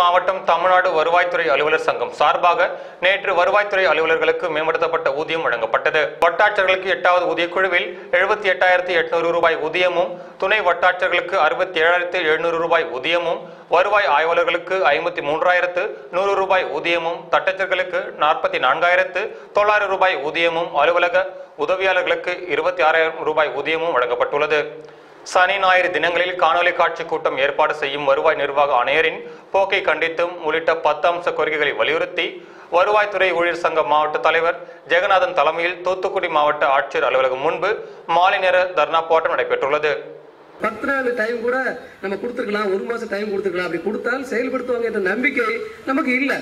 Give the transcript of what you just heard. மாவட்டம் தமிழ்நாடு வருவாய்த்துறை அலுவலர் சங்கம் சார்பாக நேற்று வருவாய்த்துறை அலுவலர்களுக்கு மேம்படுத்தப்பட்ட ஊதியம் வழங்கப்பட்டது. வட்டாட்சியர்களுக்கு 8வது ஊதியக்குழுவில் 78,800 ரூபாய் ஊதியமும், துணை வட்டாட்சியர்களுக்கு 67,700 ரூபாய் ஊதியமும், வருவாய் ஆய்வாளர்களுக்கு 53,100 ரூபாய் ஊதியமும், தட்டச்சர்களுக்கு 44,900 ரூபாய் ஊதியமும், அலுவலக உதவியாளர்களுக்கு 26,000 ரூபாய் ஊதியமும் வழங்கப்பட்டுள்ளது. சனி ஞாயிறு தினங்களில் காணொலி காட்சி கூட்டம் ஏற்பாடு செய்யும் வருவாய் நிர்வாக ஆணையரின் போக்கை கண்டித்தும் உள்ளிட்ட 10 அம்ச கோரிக்கைகளை வலியுறுத்தி வருவாய்த்துறை ஊழியர் சங்க மாவட்ட தலைவர் ஜெகநாதன் தலைமையில் தூத்துக்குடி மாவட்ட ஆட்சியர் அலுவலகம் முன்பு மாலை நேர தர்ணா போராட்டம் நடைபெற்றுள்ளது. 14 டைம் கூட நம்ம கொடுத்துக்கலாம், 1 மாசம் டைம் கொடுத்துக்கலாம், அப்படி கொடுத்தால் செயல்படுத்துவாங்க என்ற நம்பிக்கை நமக்கு இல்லை.